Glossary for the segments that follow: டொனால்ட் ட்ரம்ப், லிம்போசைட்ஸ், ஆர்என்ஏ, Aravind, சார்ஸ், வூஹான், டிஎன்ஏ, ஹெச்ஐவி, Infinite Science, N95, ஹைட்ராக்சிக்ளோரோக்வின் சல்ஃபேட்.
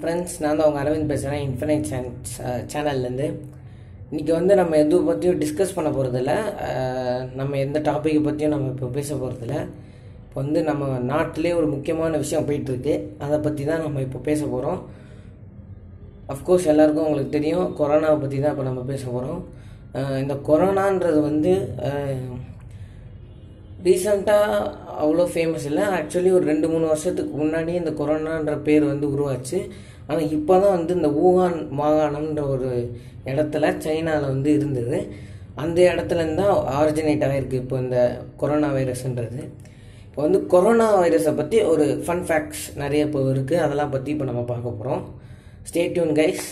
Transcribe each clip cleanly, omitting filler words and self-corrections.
Friends, நான் உங்க அரவிந்த் பேசுறேன் Infinite Science சேனல்ல இருந்து. இன்னைக்கு வந்து நம்ம எது பத்தியும் டிஸ்கஸ் பண்ண போறது இல்ல. நம்ம எந்த டாபிக் பத்தியும் நம்ம இப்ப பேச போறது இல்ல. இப்போ வந்து நம்ம நாட்டிலே ஒரு முக்கியமான விஷயம் போயிட்டு இருக்கு. அத பத்தி தான் நம்ம இப்ப பேச போறோம். Of course எல்லாருக்கும் உங்களுக்கு தெரியும் கொரோனா பத்தி தான் இப்ப நம்ம பேச போறோம். இந்த கொரோனான்றது வந்து ரீசன்ட்டா அவ்ளோ ஃபேமஸ் இல்ல. एक्चुअली ஒரு 2-3 வருஷத்துக்கு முன்னாடி இந்த கொரோனான்ற பேர் வந்து உருவாச்சு. ஆனா இப்போ தான் வந்து இந்த வூஹான் மாகாணம்ன்ற ஒரு இடத்துல சைனால வந்து இருந்தது. அந்த இடத்துல இருந்து தான் ஆரிஜினேட் ஆயிருக்கு இப்போ இந்த கொரோனா வைரஸ்ன்றது. இப்போ வந்து கொரோனா வைரஸை பத்தி ஒரு ஃபன் ஃபேக்ட்ஸ் நிறைய இப்போ இருக்கு. அதெல்லாம் பத்தி இப்போ நம்ம பார்க்க போறோம். Stay tune guys.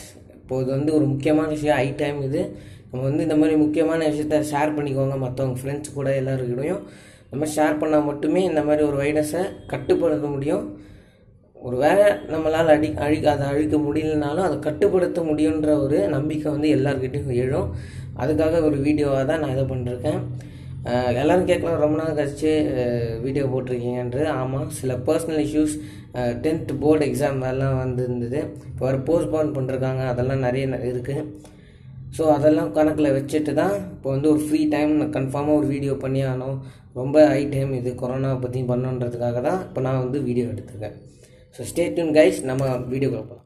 இப்போ இது வந்து ஒரு முக்கியமான விஷயம் ஹை டைம் இது. நம்ம வந்து இந்த மாதிரி முக்கியமான விஷயத்தை ஷேர் பண்ணிக்கோங்க மற்றவங்க ஃப்ரெண்ட்ஸ் கூட எல்லாருக்கிட்டையும். நம்ம ஷேர் பண்ணால் மட்டுமே இந்த மாதிரி ஒரு வைரஸை கட்டுப்படுத்த முடியும். ஒரு வேளை நம்மளால் அதை அழிக்க முடியலனாலும் அதை கட்டுப்படுத்த முடியுன்ற ஒரு நம்பிக்கை வந்து எல்லாருக்கிட்டையும் எழும். அதுக்காக ஒரு வீடியோவாக தான் நான் இதை பண்ணிருக்கேன். எல்லோரும் கேட்கலாம் ரொம்ப நாள் கழிச்சு வீடியோ போட்டிருக்கீங்கன்றது. ஆமாம், சில personal issues 10th board exam எல்லாம் வந்துருந்தது. இப்போ வேறு போஸ்ட்போன் பண்ணிருக்காங்க. அதெல்லாம் நிறைய இருக்குது. ஸோ அதெல்லாம் கணக்கில் வச்சுட்டு தான் இப்போ வந்து ஒரு ஃப்ரீ டைம் கன்ஃபார்மாக ஒரு வீடியோ பண்ணி ஆனோம். ரொம்ப ஹை டைம் இது கொரோனாவை பற்றியும் பண்ணணுன்றதுக்காக தான் இப்போ நான் வந்து வீடியோ எடுத்துருக்கேன். ஸோ ஸ்டே டியூன் கைஸ், நம்ம வீடியோ பார்ப்போம்.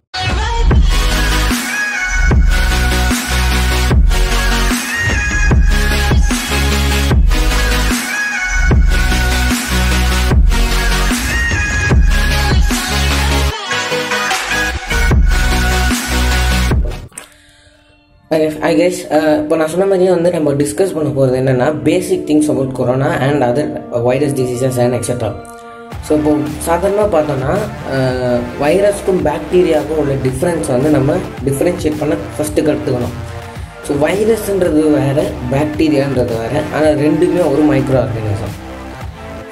ஐ கெஸ் இப்போ நான் சொன்ன மாதிரியே வந்து நம்ம டிஸ்கஸ் பண்ண போகிறது என்னென்னா basic things about corona and other virus diseases and etcetera. So இப்போ சாதாரணமாக பார்த்தோன்னா வைரஸ்க்கும் பாக்டீரியாவுக்கும் உள்ள டிஃப்ரென்ஸ் வந்து நம்ம டிஃப்ரென்ஷியேட் பண்ண ஃபஸ்ட்டு கற்றுக்கணும். ஸோ வைரஸ்ன்றது வேறு, பாக்டீரியான்றது வேறு. ஆனால் ரெண்டுமே ஒரு மைக்ரோ ஆர்கானிசம்.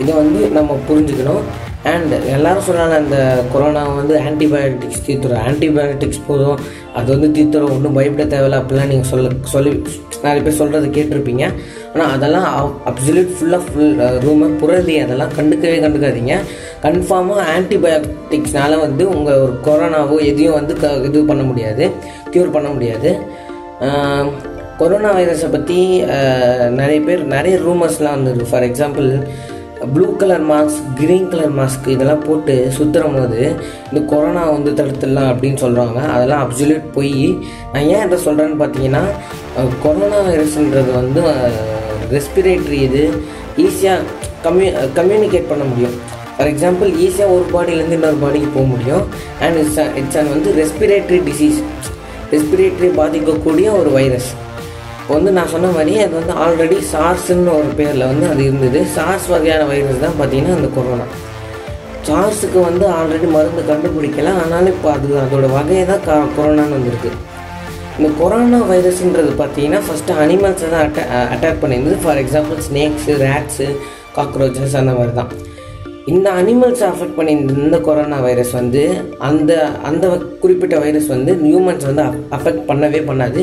இதை வந்து நம்ம புரிஞ்சுக்கணும். அண்ட் எல்லோரும் சொன்னாங்க அந்த கொரோனா வந்து ஆன்டிபயோட்டிக்ஸ் தீர்த்துறோம், ஆன்டிபயோட்டிக்ஸ் போதும், அது வந்து தீர்த்துறோம், ஒன்றும் பயப்பட தேவையில்ல அப்படிலாம் நீங்கள் சொல்லி நிறைய பேர் சொல்கிறது கேட்டிருப்பீங்க. ஆனால் அதெல்லாம் அப்சல்யூட் ஃபுல் ரூமர் புரளி. அதெல்லாம் கண்டுக்காதீங்க. கன்ஃபார்மாக ஆன்டிபயோட்டிக்ஸ்னால வந்து உங்கள் ஒரு கொரோனாவோ எதையும் வந்து இது பண்ண முடியாது, க்யூர் பண்ண முடியாது. கொரோனா வைரஸை பற்றி நிறைய பேர் நிறைய ரூமர்ஸ்லாம் வந்துருக்கு. For example blue colour mask, green colour mask இதெல்லாம் போட்டு சுற்றுற போது இந்த கொரோனா வந்து தடுத்துடலாம் அப்படின்னு சொல்கிறாங்க. அதெல்லாம் அப்சல்யூட் போய். நான் ஏன் இதை சொல்கிறேன்னு பார்த்தீங்கன்னா கொரோனா வைரஸ்ன்றது வந்து ரெஸ்பிரேட்டரி. இது ஈஸியாக கம்யூனிகேட் பண்ண முடியும். ஃபார் எக்ஸாம்பிள் ஈஸியாக ஒரு பாடியிலேருந்து இன்னொரு பாடிக்கு போக முடியும். அண்ட் இட்ஸ் வந்து ரெஸ்பிரேட்டரி டிசீஸ், ரெஸ்பிரேட்டரி பாதிக்கக்கூடிய ஒரு வைரஸ். இப்போ வந்து நான் சொன்ன மாதிரி அது வந்து ஆல்ரெடி சார்ஸ்ன்னு ஒரு பேரில் வந்து அது இருந்தது. சார்ஸ் வகையான வைரஸ் தான் பார்த்திங்கன்னா அந்த கொரோனா. சார்ஸுக்கு வந்து ஆல்ரெடி மருந்து கண்டுபிடிக்கல. ஆனாலும் இப்போ அது அதோடய வகையை தான் கொரோனான்னு வந்திருக்கு. இந்த கொரோனா வைரஸ்ன்றது பார்த்திங்கன்னா ஃபஸ்ட்டு அனிமல்ஸை தான் அட்டாக் பண்ணியிருந்தது. For example snakes, rats, cockroaches அந்த மாதிரி தான் இந்த அனிமல்ஸை அஃபெக்ட் பண்ணியிருந்த இந்த கொரோனா வைரஸ் வந்து அந்த குறிப்பிட்ட வைரஸ் வந்து ஹியூமன்ஸ் வந்து அஃபெக்ட் பண்ணவே பண்ணாது.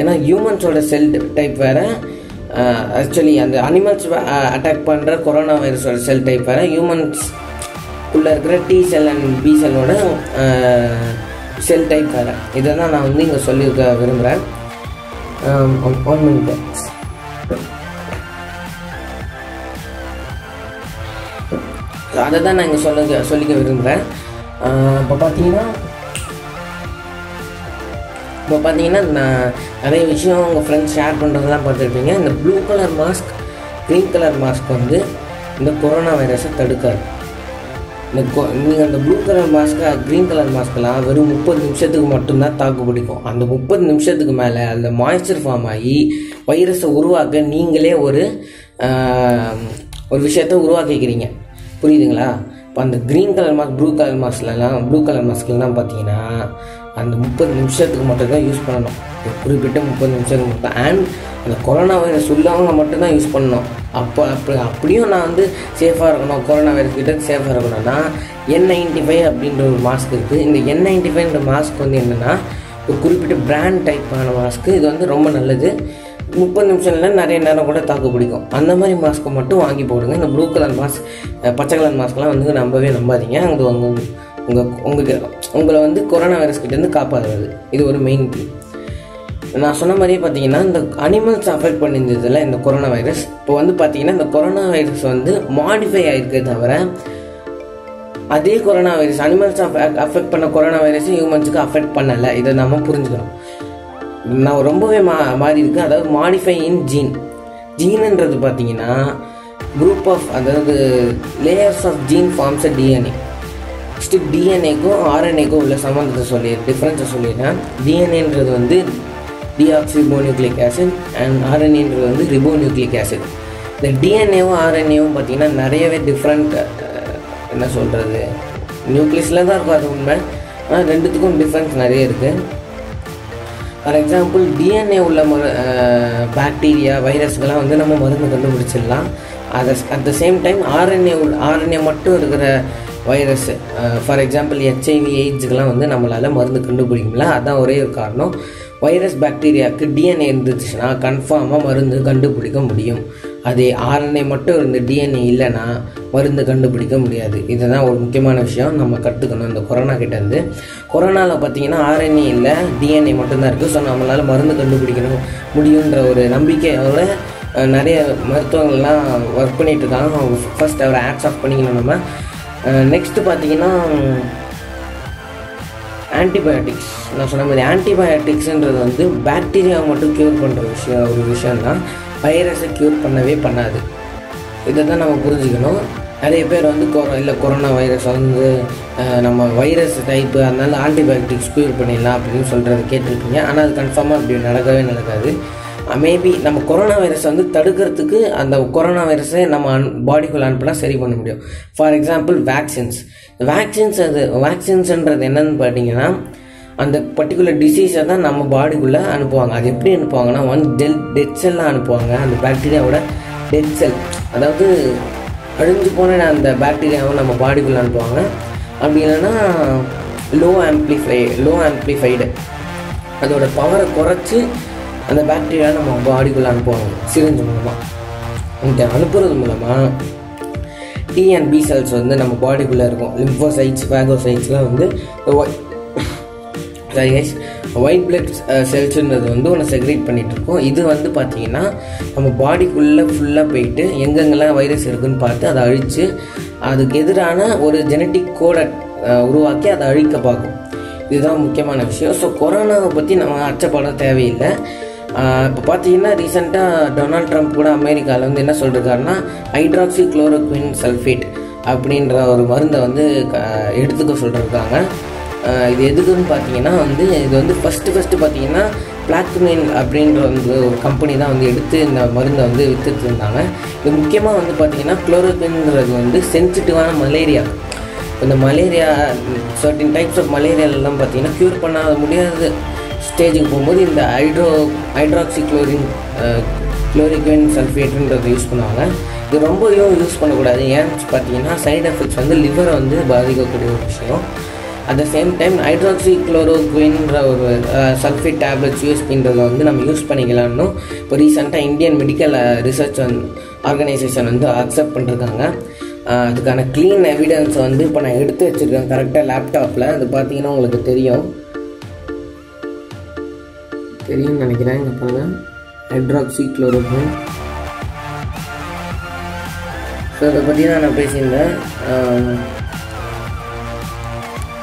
ஏன்னா ஹியூமன்ஸோட செல் டைப் வேறு. ஆக்சுவலி அந்த அனிமல்ஸ் அட்டாக் பண்ணுற கொரோனா வைரஸோட செல் டைப் வேறு. ஹியூமன்ஸ்குள்ளே இருக்கிற டி செல் அண்ட் பி செல்லோட செல் டைப் வேறு. இதை தான் நான் வந்து இங்கே சொல்லியிருக்க விரும்புகிறேன். One minute. அதை தான் நான் இங்கே சொல்லிக்க விரும்புகிறேன். இப்போ பார்த்தீங்கன்னா நான் நிறைய விஷயம் உங்கள் ஃப்ரெண்ட்ஸ் ஷேர் பண்ணுறதெல்லாம் பார்த்துருப்பீங்க. இந்த blue colour mask, green colour mask வந்து இந்த கொரோனா வைரஸை தடுக்காது. நீங்கள் அந்த blue colour mask, green colour மாஸ்க்கெலாம் வெறும் 30 நிமிஷத்துக்கு மட்டும்தான் தாக்கு பிடிக்கும். அந்த 30 நிமிஷத்துக்கு மேலே அந்த மாய்ச்சர் ஃபார்ம் ஆகி வைரஸை உருவாக்க நீங்களே ஒரு விஷயத்தை உருவாக்கிக்கிறீங்க. புரியுதுங்களா? இப்போ அந்த green colour mask, blue colour மாஸ்க்லாம் பார்த்தீங்கன்னா அந்த 30 நிமிஷத்துக்கு மட்டும்தான் யூஸ் பண்ணணும். குறிப்பிட்ட 30 நிமிஷத்துக்கு மட்டும். அண்ட் அந்த கொரோனா வைரஸ் உள்ளவங்க மட்டும்தான் யூஸ் பண்ணணும். அப்படியும் நான் வந்து சேஃபாக இருக்கணும், கொரோனா வைரஸ் கிட்ட சேஃபாக இருக்கணும்னா N95 அப்படின்ற ஒரு மாஸ்க் இருக்குது. இந்த N95ன்ற மாஸ்க் வந்து என்னென்னா ஒரு குறிப்பிட்ட பிராண்ட் டைப்பான மாஸ்க்கு. இது வந்து ரொம்ப நல்லது. 30 நிமிஷம்ல நிறைய நேரம் கூட தாக்கு பிடிக்கும். அந்த மாதிரி மாஸ்க்கை மட்டும் வாங்கி போடுங்க. இந்த ப்ளூ கலர் மாஸ்க், பச்சை கலர் மாஸ்க்லாம் வந்து நம்பவே நம்பாதீங்க. அது உங்களை வந்து கொரோனா வைரஸ்கிட்டேருந்து காப்பாற்றுறது. இது ஒரு மெயின் திங். நான் சொன்ன மாதிரியே பார்த்தீங்கன்னா இந்த அனிமல்ஸ் அஃபெக்ட் பண்ணியிருந்ததில்ல இந்த கொரோனா வைரஸ். இப்போ வந்து பார்த்தீங்கன்னா இந்த கொரோனா வைரஸ் வந்து மாடிஃபை ஆகிருக்கே தவிர அதே கொரோனா வைரஸ் அனிமல்ஸ் அஃபெக்ட் பண்ண கொரோனா வைரஸ் ஹியூமன்ஸுக்கு அஃபெக்ட் பண்ணலை. இதை நம்ம புரிஞ்சுக்கலாம். நான் ரொம்பவே மாறி இருக்கு. அதாவது மாடிஃபை இன் ஜீன்ன்றது பார்த்தீங்கன்னா குரூப் ஆஃப் அதாவது layers of gene forms டிஎன்ஏ. First டிஎன்ஏக்கும் ஆர்என்ஏக்கும் உள்ள சம்மந்தத்தை டிஃப்ரென்ஸை சொல்லிடுறேன். டிஎன்ஏன்றது வந்து டிஆக்சிரிபோனியூக்ளிக் ஆசிட் அண்ட் ஆர்என்ஏன்றது வந்து ரிபோனியூக்ளிக் ஆசிட். இந்த டிஎன்ஏவும் ஆர்என்ஏவும் பார்த்திங்கன்னா நிறையவே டிஃப்ரெண்ட் என்ன சொல்கிறது நியூக்ளியஸில் தான் இருக்கும். அது உண்மை. ஆனால் ரெண்டுத்துக்கும் டிஃப்ரென்ஸ் நிறைய இருக்குது. ஃபார் எக்ஸாம்பிள் டிஎன்ஏ உள்ள பாக்டீரியா வைரஸ்கெல்லாம் வந்து நம்ம மருந்து கண்டுபிடிச்சிடலாம். At the same time ஆர்என்ஏ மட்டும் இருக்கிற வைரஸ் ஃபார் எக்ஸாம்பிள் ஹெச்ஐவி எய்ட்ஸுக்கெல்லாம் வந்து நம்மளால் மருந்து கண்டுபிடிக்கும்ல. அதுதான் ஒரே ஒரு காரணம். வைரஸ் பாக்டீரியாவுக்கு டிஎன்ஏ இருந்துச்சுன்னா கன்ஃபார்மாக மருந்து கண்டுபிடிக்க முடியும். அதே ஆர்என்ஏ மட்டும் இருந்து டிஎன்ஏ இல்லைன்னா மருந்து கண்டுபிடிக்க முடியாது. இதுதான் ஒரு முக்கியமான விஷயம் நம்ம கற்றுக்கணும் இந்த கொரோனா கிட்டேருந்து. கொரோனாவில் பார்த்திங்கன்னா ஆர்என்ஏ இல்லை டிஎன்ஏ மட்டும்தான் இருக்குது. ஸோ நம்மளால் மருந்து கண்டுபிடிக்கணும் முடியுன்ற ஒரு நம்பிக்கையோட நிறைய மருத்துவங்கள்லாம் ஒர்க் பண்ணிகிட்ருக்காங்க. அவங்க ஃபஸ்ட் அவரை ஆட்ஸ் ஆஃப் பண்ணிக்கணும் நம்ம. நெக்ஸ்ட்டு பார்த்திங்கன்னா ஆன்டிபயோட்டிக்ஸ். நான் சொன்ன மாதிரி ஆன்டிபயோட்டிக்ஸுன்றது வந்து பாக்டீரியாவை மட்டும் க்யூர் பண்ணுற ஒரு விஷயந்தான். வைரஸை க்யூர் பண்ணவே பண்ணாது. இதை தான் நம்ம புரிஞ்சுக்கணும். நிறைய பேர் வந்து கொரோனா வைரஸ் வந்து நம்ம வைரஸ் டைப்பு அதனால ஆன்டிபயோட்டிக்ஸ் க்யூர் பண்ணிடலாம் அப்படின்னு சொல்கிறது கேட்டிருக்கீங்க. ஆனால் அது கன்ஃபார்மாக அப்படி நடக்கவே நடக்காது. மேபி நம்ம கொரோனா வைரஸ் வந்து தடுக்கிறதுக்கு அந்த கொரோனா வைரஸை நம்ம பாடிக்குள்ளே அனுப்பினா சரி பண்ண முடியும். ஃபார் எக்ஸாம்பிள் வேக்சின்ஸ் வேக்சின்ஸ்ன்றது என்னன்னு பார்த்தீங்கன்னா அந்த பர்டிகுலர் டிசீஸை தான் நம்ம பாடிக்குள்ளே அனுப்புவாங்க. அது எப்படி அனுப்புவாங்கன்னா டெட் செல்லாம் அனுப்புவாங்க. அந்த பாக்டீரியாவோட டெட் செல் அதாவது அழிஞ்சு போன அந்த பாக்டீரியாவை நம்ம பாடிக்குள்ளே அனுப்புவாங்க. அப்படி இல்லைன்னா லோ ஆம்பிளிஃபைடு அதோட பவரை குறைச்சி அந்த பாக்டீரியா நம்ம பாடிக்குள்ளே அனுப்புவாங்க சிரிஞ்சு மூலமாக. இந்த அனுப்புறது மூலமாக டிஎன்பி செல்ஸ் வந்து நம்ம பாடிக்குள்ளே இருக்கும். லிம்போசைட்ஸ் ஃபேகோசைட்ஸ்லாம் வந்து ஒயிட் பிளட் செல்ஸுன்றது வந்து ஒன்று செக்ரேட் பண்ணிகிட்ருக்கோம். இது வந்து பார்த்திங்கன்னா நம்ம பாடிக்குள்ளே ஃபுல்லாக போயிட்டு எங்கெங்கெல்லாம் வைரஸ் இருக்குதுன்னு பார்த்து அதை அழித்து அதுக்கு எதிரான ஒரு ஜெனட்டிக் கோடை உருவாக்கி அதை அழிக்க பார்க்கும். இதுதான் முக்கியமான விஷயம். ஸோ கொரோனாவை பற்றி நம்ம அச்சப்பட தேவையில்லை. இப்போ பார்த்தீங்கன்னா ரீசெண்டாக டொனால்ட் ட்ரம்ப் கூட அமெரிக்காவில் வந்து என்ன சொல்லியிருக்காருன்னா ஹைட்ராக்சி குளோரோக்வின் சல்ஃபேட் அப்படின்ற ஒரு மருந்தை வந்து எடுத்துக்க சொல்லியிருக்காங்க. இது எதுக்குன்னு பார்த்தீங்கன்னா வந்து இது வந்து ஃபஸ்ட்டு பார்த்தீங்கன்னா பிளாக்மின் அப்படின்ற வந்து ஒரு கம்பெனி தான் வந்து எடுத்து இந்த மருந்தை வந்து விற்றுட்டுருந்தாங்க. இது முக்கியமாக வந்து பார்த்திங்கன்னா குளோரோக்வின்றது வந்து சென்சிட்டிவான மலேரியா. இந்த மலேரியா சர்டின் டைப்ஸ் ஆஃப் மலேரியாலெலாம் பார்த்திங்கன்னா க்யூர் பண்ண முடியாத ஸ்டேஜுக்கு போகும்போது இந்த ஹைட்ராக்சிக்ளோரிக்வின் சல்ஃபேட்டுன்றதை யூஸ் பண்ணுவாங்க. இது ரொம்பவும் யூஸ் பண்ணக்கூடாது. ஏன்னு பார்த்தீங்கன்னா சைடு எஃபெக்ட்ஸ் வந்து லிவரை வந்து பாதிக்கக்கூடிய ஒரு விஷயம். அட் த சேம் டைம் ஹைட்ராக்சிக்ளோரோக்வின்ற ஒரு சல்ஃபேட் டேப்லெட்ஸ் யூஸ் பண்ணுறதை வந்து நம்ம யூஸ் பண்ணிக்கலாம்னு இப்போ ரீசெண்டாக இந்தியன் மெடிக்கல் ரிசர்ச் ஆர்கனைசேஷன் வந்து அக்செப்ட் பண்ணிருக்காங்க. அதுக்கான க்ளீன் எவிடன்ஸ் வந்து இப்போ நான் எடுத்து வச்சுருக்கேன் கரெக்டாக லேப்டாப்பில். அது பார்த்தீங்கன்னா உங்களுக்கு தெரியும்னு நினைக்கிறேன். இங்கே பாருங்கள் ஹைட்ராக்சிக்ளோரோக்வின். ஸோ அதை பற்றி தான் நான் பேசியிருந்தேன்.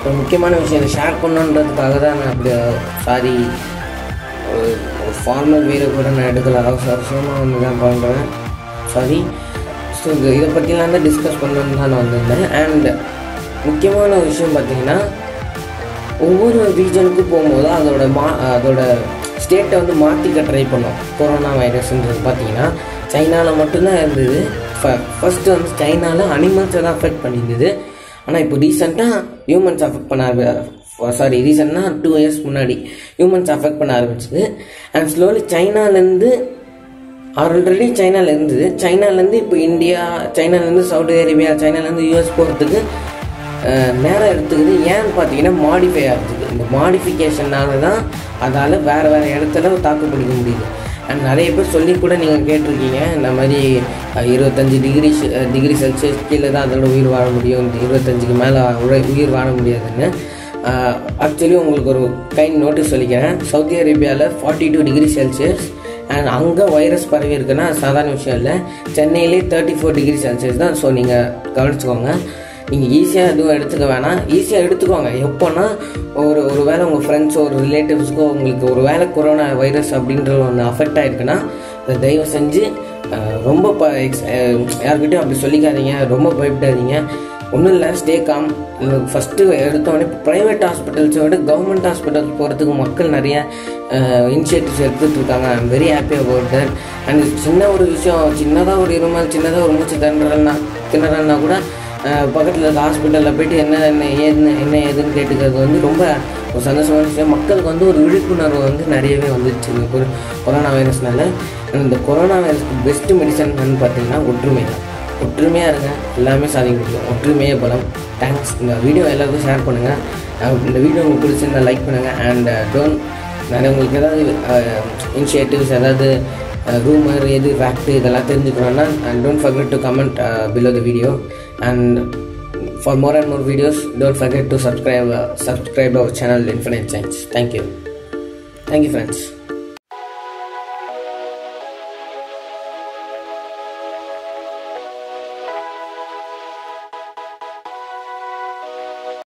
ஒரு முக்கியமான விஷயம் இதை ஷேர் பண்ணுன்றதுக்காக தான் நான் அப்படி சாரி ஒரு ஃபார்மல் வீரை கூட நான் எடுக்கல. அவசரமாக வந்து தான் பண்ணுறேன் சாரி. ஸோ இதை பற்றிலாம் தான் டிஸ்கஸ் பண்ணணுன்னு தான் நான் வந்திருந்தேன். அண்ட் முக்கியமான விஷயம் பார்த்திங்கன்னா ஒவ்வொரு ரீஜனுக்கும் போகும்போது அதோட ஸ்டேட்டை வந்து மாற்றிக்க ட்ரை பண்ணோம். கொரோனா வைரஸ்ன்றது பார்த்திங்கன்னா சைனாவில் மட்டும்தான் இருந்தது. ஃபஸ்ட்டு வந்து சைனாவில் அனிமல்ஸை தான் அஃபெக்ட் பண்ணியிருந்தது. ஆனால் இப்போ ரீசெண்டாக ஹியூமன்ஸ் அஃபெக்ட் ரீசெண்டாக 2 years முன்னாடி ஹியூமன்ஸ் அஃபெக்ட் பண்ண ஆரம்பிச்சிது. அண்ட் ஸ்லோலி சைனாலேருந்து இப்போ இந்தியா, சைனாலேருந்து சவுதி அரேபியா, சைனாலேருந்து யூஎஸ் போகிறதுக்கு நேரம் எடுத்துக்குது. ஏன்னு பார்த்தீங்கன்னா மாடிஃபை ஆகிறதுக்கு. இந்த மாடிஃபிகேஷனால தான் அதால் வேறு இடத்துல தாக்கு பிடிக்க முடியுது. அண்ட் நிறைய பேர் சொல்லி கூட நீங்கள் கேட்டிருக்கீங்க இந்த மாதிரி 25 டிகிரி செல்சியஸ் கீழே தான் அதோட உயிர் வாழ முடியும், 25க்கு மேலே உயிர் வாழ முடியாதுன்னு. ஆக்சுவலி உங்களுக்கு ஒரு கைண்ட் நோட்டீஸ் சொல்லிக்கிறேன். சவுதி அரேபியாவில் 42 டிகிரி செல்சியஸ் அண்ட் அங்கே வைரஸ் பரவி இருக்குன்னா சாதாரண விஷயம் இல்லை. சென்னையிலே 34 டிகிரி செல்சியஸ் தான். ஸோ நீங்கள் கவனிச்சுக்கோங்க, நீங்கள் ஈஸியாக எதுவும் எடுத்துக்க வேணாம், ஈஸியாக எடுத்துக்கோங்க. எப்போனா ஒரு வேளை உங்கள் ஃப்ரெண்ட்ஸோ ஒரு ரிலேட்டிவ்ஸ்க்கோ உங்களுக்கு ஒரு வேளை கொரோனா வைரஸ் அப்படின்ற ஒன்று அஃபெக்ட் ஆகிருக்குன்னா அதை தயவு செஞ்சு ரொம்ப யார்கிட்டையும் அப்படி சொல்லிக்காதீங்க, ரொம்ப பயப்படாதீங்க, ஒன்றும் இல்லை, ஸ்டே காம். ஃபஸ்ட்டு எடுத்தோடனே ப்ரைவேட் ஹாஸ்பிட்டல்ஸோட கவர்மெண்ட் ஹாஸ்பிட்டல்ஸ் போகிறதுக்கு மக்கள் நிறையா இனிஷியேட்டிவ்ஸ் எடுத்துகிட்ருக்காங்க. I am very happy about that. And சின்ன ஒரு விஷயம், சின்னதாக ஒரு இருமல், சின்னதாக ஒரு மூச்சு திணறல்னா கூட பக்கத்தில் இருக்க ஹாஸ்பிட்டலில் போய்ட்டு என்ன ஏதுன்னு கேட்டுக்கிறது வந்து ரொம்ப ஒரு சந்தோஷமான விஷயம். மக்களுக்கு வந்து ஒரு விழிப்புணர்வு வந்து நிறையவே வந்துடுச்சு கொரோனா வைரஸ்னால. இந்த கொரோனா வைரஸ்க்கு பெஸ்ட்டு மெடிசன் வந்து பார்த்திங்கன்னா ஒற்றுமை தான். ஒற்றுமையாக இருங்க, எல்லாமே சாதிக்க முடியும். ஒற்றுமையே பலம். தேங்க்ஸ். இந்த வீடியோ எல்லாருக்கும் ஷேர் பண்ணுங்கள். இந்த வீடியோ உங்களுக்கு பிடிச்சிருந்தால் லைக் பண்ணுங்கள். அண்ட் டோன்ட் நான் உங்களுக்கு ஏதாவது இனிஷியேட்டிவ்ஸ், ஏதாவது ரூமர், எது ஃபேக்ட்டு இதெல்லாம் தெரிஞ்சுக்கணும்னா and don't forget to comment below the video. And for more and more videos, don't forget to subscribe our channel Infinite Science. Thank you friends.